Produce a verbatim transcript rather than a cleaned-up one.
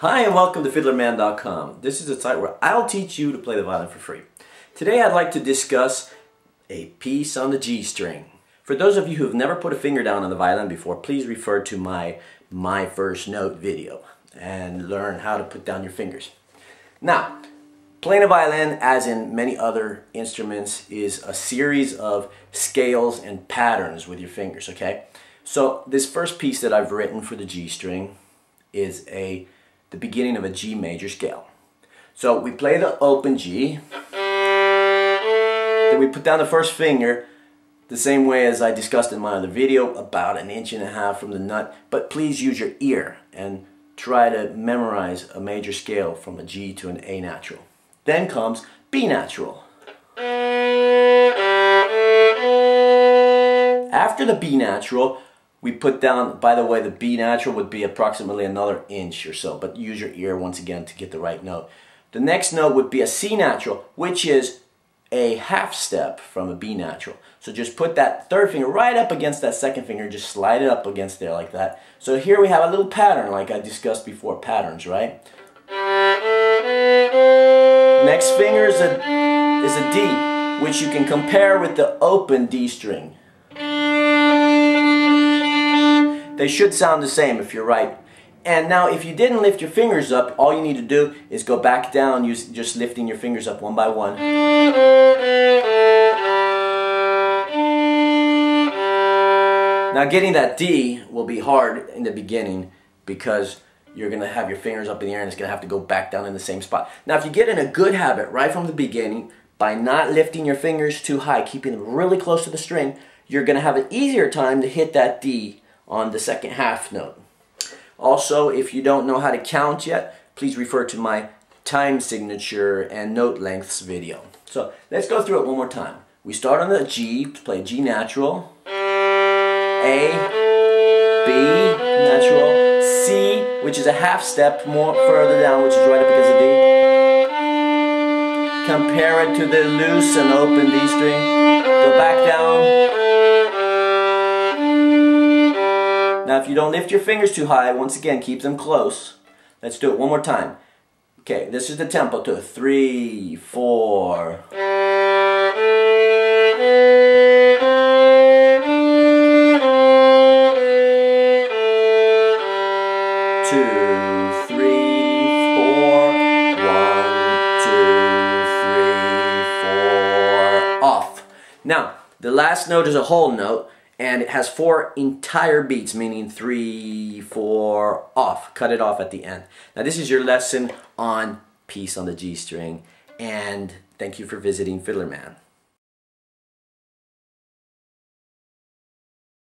Hi and welcome to Fiddler Man dot com. This is a site where I'll teach you to play the violin for free. Today I'd like to discuss a piece on the G string. For those of you who have never put a finger down on the violin before, please refer to my My First Note video and learn how to put down your fingers. Now, playing a violin, as in many other instruments, is a series of scales and patterns with your fingers, okay? So this first piece that I've written for the G string is a the beginning of a G major scale. So we play the open G, then we put down the first finger the same way as I discussed in my other video, about an inch and a half from the nut, but please use your ear and try to memorize a major scale from a G to an A natural. Then comes B natural. After the B natural, we put down, by the way, the B natural would be approximately another inch or so, but use your ear once again to get the right note. The next note would be a C natural, which is a half step from a B natural. So just put that third finger right up against that second finger, just slide it up against there like that. So here we have a little pattern, like I discussed before, patterns, right? Next finger is a, is a D, which you can compare with the open D string. They should sound the same if you're right. And now if you didn't lift your fingers up, all you need to do is go back down, use, just lifting your fingers up one by one. Now getting that D will be hard in the beginning because you're going to have your fingers up in the air and it's going to have to go back down in the same spot. Now if you get in a good habit right from the beginning by not lifting your fingers too high, keeping them really close to the string, you're going to have an easier time to hit that D on the second half note. Also, if you don't know how to count yet, please refer to my time signature and note lengths video. So let's go through it one more time. We start on the G, play G natural, A, B natural, C, which is a half step more further down, which is right up against the D. Compare it to the loose and open D string. Go back down. Now if you don't lift your fingers too high, once again, keep them close. Let's do it one more time. Okay, this is the tempo to three, four. Two, three, four. One, two, three, four. Off. Now, the last note is a whole note. And it has four entire beats, meaning three, four, off. Cut it off at the end. Now this is your lesson on Piece on the G string, and thank you for visiting Fiddler Man.